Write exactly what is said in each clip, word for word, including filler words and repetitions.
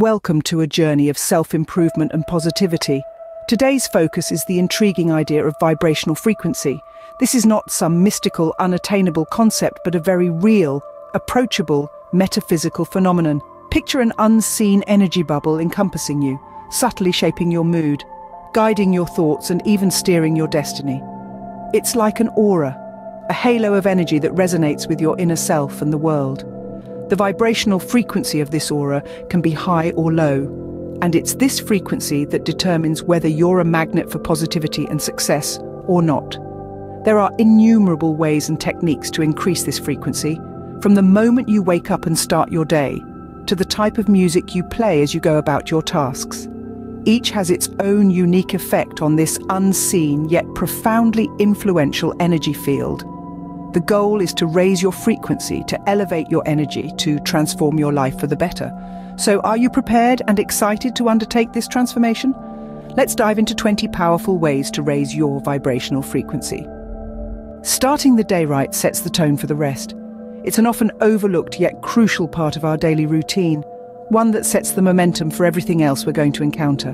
Welcome to a journey of self-improvement and positivity. Today's focus is the intriguing idea of vibrational frequency. This is not some mystical, unattainable concept, but a very real, approachable, metaphysical phenomenon. Picture an unseen energy bubble encompassing you, subtly shaping your mood, guiding your thoughts, and even steering your destiny. It's like an aura, a halo of energy that resonates with your inner self and the world. The vibrational frequency of this aura can be high or low, and it's this frequency that determines whether you're a magnet for positivity and success or not. There are innumerable ways and techniques to increase this frequency, from the moment you wake up and start your day, to the type of music you play as you go about your tasks. Each has its own unique effect on this unseen yet profoundly influential energy field. The goal is to raise your frequency, to elevate your energy, to transform your life for the better. So are you prepared and excited to undertake this transformation? Let's dive into twenty powerful ways to raise your vibrational frequency. Starting the day right sets the tone for the rest. It's an often overlooked yet crucial part of our daily routine, one that sets the momentum for everything else we're going to encounter.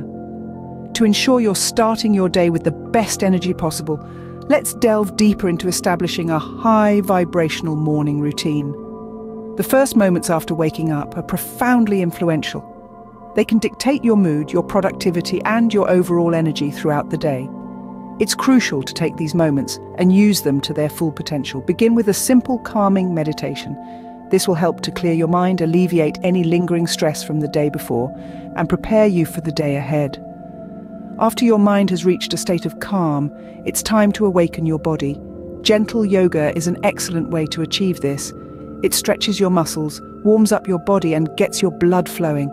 To ensure you're starting your day with the best energy possible, let's delve deeper into establishing a high vibrational morning routine. The first moments after waking up are profoundly influential. They can dictate your mood, your productivity, and your overall energy throughout the day. It's crucial to take these moments and use them to their full potential. Begin with a simple, calming meditation. This will help to clear your mind, alleviate any lingering stress from the day before, and prepare you for the day ahead. After your mind has reached a state of calm, it's time to awaken your body. Gentle yoga is an excellent way to achieve this. It stretches your muscles, warms up your body, and gets your blood flowing.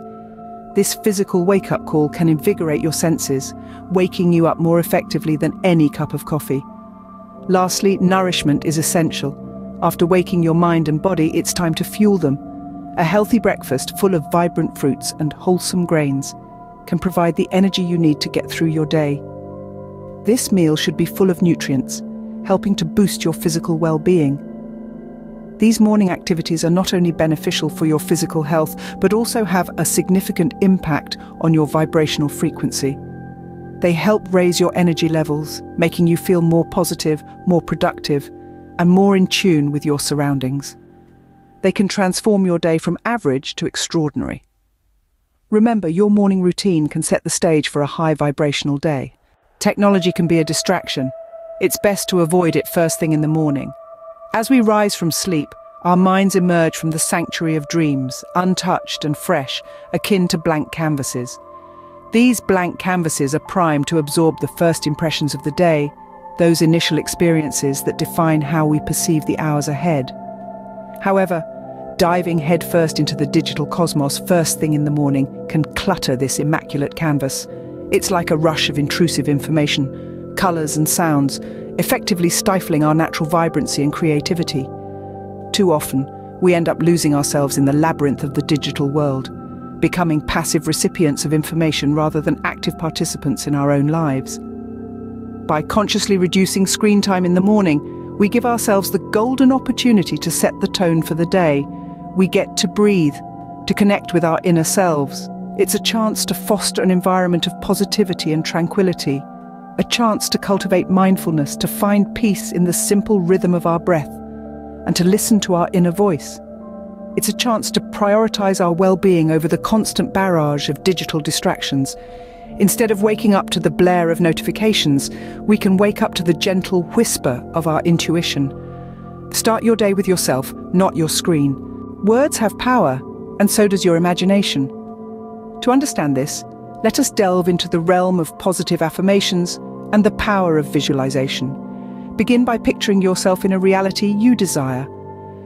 This physical wake-up call can invigorate your senses, waking you up more effectively than any cup of coffee. Lastly, nourishment is essential. After waking your mind and body, it's time to fuel them. A healthy breakfast full of vibrant fruits and wholesome grains can provide the energy you need to get through your day. This meal should be full of nutrients, helping to boost your physical well-being. These morning activities are not only beneficial for your physical health, but also have a significant impact on your vibrational frequency. They help raise your energy levels, making you feel more positive, more productive, and more in tune with your surroundings. They can transform your day from average to extraordinary. Remember, your morning routine can set the stage for a high vibrational day. Technology can be a distraction. It's best to avoid it first thing in the morning. As we rise from sleep, our minds emerge from the sanctuary of dreams, untouched and fresh, akin to blank canvases. These blank canvases are primed to absorb the first impressions of the day, those initial experiences that define how we perceive the hours ahead. However, diving headfirst into the digital cosmos first thing in the morning can clutter this immaculate canvas. It's like a rush of intrusive information, colours and sounds, effectively stifling our natural vibrancy and creativity. Too often, we end up losing ourselves in the labyrinth of the digital world, becoming passive recipients of information rather than active participants in our own lives. By consciously reducing screen time in the morning, we give ourselves the golden opportunity to set the tone for the day. We get to breathe, to connect with our inner selves. It's a chance to foster an environment of positivity and tranquility, a chance to cultivate mindfulness, to find peace in the simple rhythm of our breath, and to listen to our inner voice. It's a chance to prioritize our well-being over the constant barrage of digital distractions. Instead of waking up to the blare of notifications, we can wake up to the gentle whisper of our intuition. Start your day with yourself, not your screen. Words have power, and so does your imagination. To understand this, let us delve into the realm of positive affirmations and the power of visualization. Begin by picturing yourself in a reality you desire.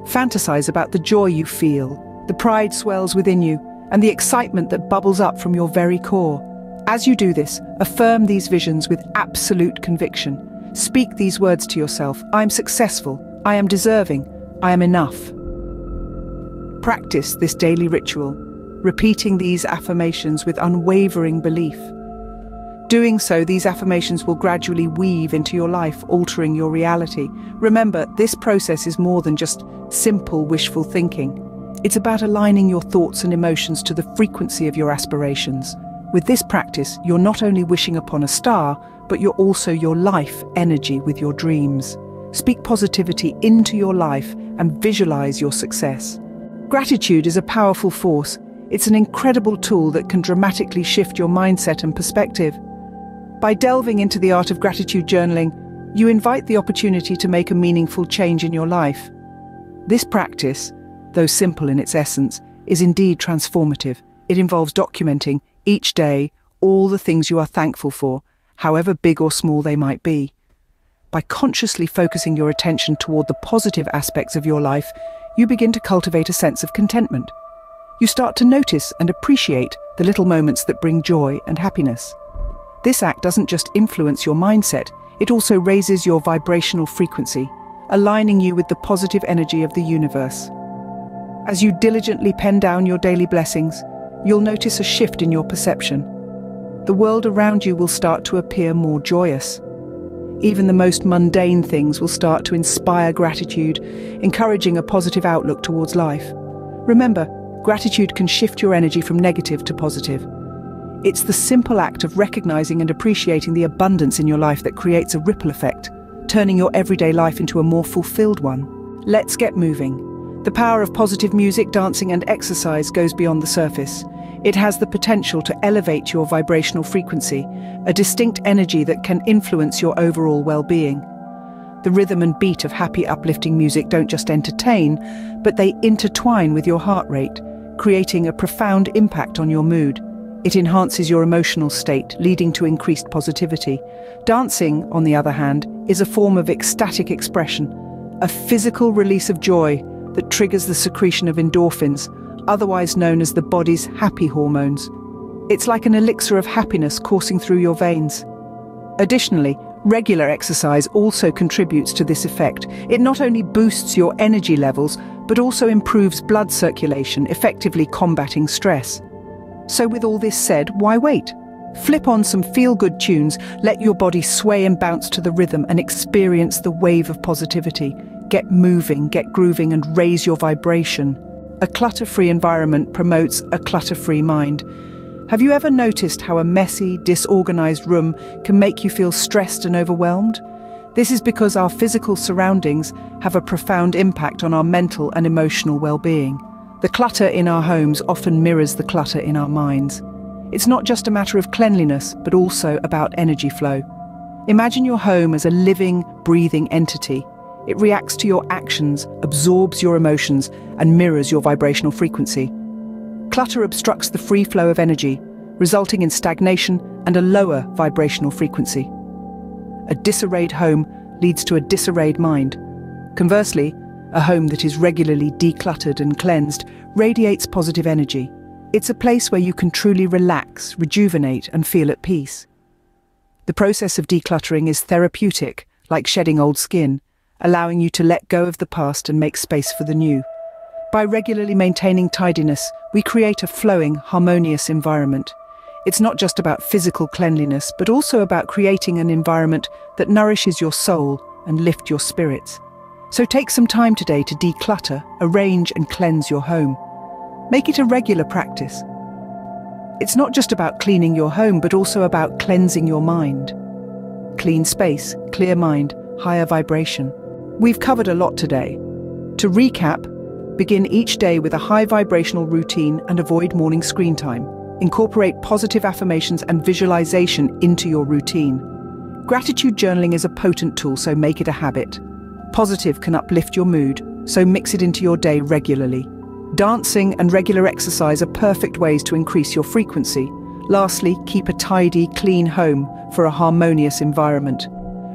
Fantasize about the joy you feel, the pride swells within you, and the excitement that bubbles up from your very core. As you do this, affirm these visions with absolute conviction. Speak these words to yourself: I am successful, I am deserving, I am enough. Practice this daily ritual, repeating these affirmations with unwavering belief. Doing so, these affirmations will gradually weave into your life, altering your reality. Remember, this process is more than just simple wishful thinking. It's about aligning your thoughts and emotions to the frequency of your aspirations. With this practice, you're not only wishing upon a star, but you're also your life energy with your dreams. Speak positivity into your life and visualize your success. Gratitude is a powerful force. It's an incredible tool that can dramatically shift your mindset and perspective. By delving into the art of gratitude journaling, you invite the opportunity to make a meaningful change in your life. This practice, though simple in its essence, is indeed transformative. It involves documenting, each day, all the things you are thankful for, however big or small they might be. By consciously focusing your attention toward the positive aspects of your life, you begin to cultivate a sense of contentment. You start to notice and appreciate the little moments that bring joy and happiness. This act doesn't just influence your mindset, it also raises your vibrational frequency, aligning you with the positive energy of the universe. As you diligently pen down your daily blessings, you'll notice a shift in your perception. The world around you will start to appear more joyous. Even the most mundane things will start to inspire gratitude, encouraging a positive outlook towards life. Remember, gratitude can shift your energy from negative to positive. It's the simple act of recognizing and appreciating the abundance in your life that creates a ripple effect, turning your everyday life into a more fulfilled one. Let's get moving. The power of positive music, dancing and exercise goes beyond the surface. It has the potential to elevate your vibrational frequency, a distinct energy that can influence your overall well-being. The rhythm and beat of happy, uplifting music don't just entertain, but they intertwine with your heart rate, creating a profound impact on your mood. It enhances your emotional state, leading to increased positivity. Dancing, on the other hand, is a form of ecstatic expression, a physical release of joy that triggers the secretion of endorphins, otherwise known as the body's happy hormones. It's like an elixir of happiness coursing through your veins. Additionally, regular exercise also contributes to this effect. It not only boosts your energy levels, but also improves blood circulation, effectively combating stress. So with all this said, why wait? Flip on some feel-good tunes, let your body sway and bounce to the rhythm and experience the wave of positivity. Get moving, get grooving and raise your vibration. A clutter-free environment promotes a clutter-free mind. Have you ever noticed how a messy, disorganized room can make you feel stressed and overwhelmed? This is because our physical surroundings have a profound impact on our mental and emotional well-being. The clutter in our homes often mirrors the clutter in our minds. It's not just a matter of cleanliness, but also about energy flow. Imagine your home as a living, breathing entity. It reacts to your actions, absorbs your emotions, and mirrors your vibrational frequency. Clutter obstructs the free flow of energy, resulting in stagnation and a lower vibrational frequency. A disarrayed home leads to a disarrayed mind. Conversely, a home that is regularly decluttered and cleansed radiates positive energy. It's a place where you can truly relax, rejuvenate, and feel at peace. The process of decluttering is therapeutic, like shedding old skin, allowing you to let go of the past and make space for the new. By regularly maintaining tidiness, we create a flowing, harmonious environment. It's not just about physical cleanliness, but also about creating an environment that nourishes your soul and lifts your spirits. So take some time today to declutter, arrange, and cleanse your home. Make it a regular practice. It's not just about cleaning your home, but also about cleansing your mind. Clean space, clear mind, higher vibration. We've covered a lot today. To recap, begin each day with a high vibrational routine and avoid morning screen time. Incorporate positive affirmations and visualization into your routine. Gratitude journaling is a potent tool, so make it a habit. Positive can uplift your mood, so mix it into your day regularly. Dancing and regular exercise are perfect ways to increase your frequency. Lastly, keep a tidy, clean home for a harmonious environment.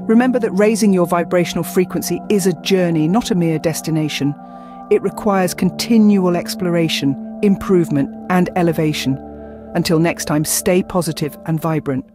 Remember that raising your vibrational frequency is a journey, not a mere destination. It requires continual exploration, improvement, and elevation. Until next time, stay positive and vibrant.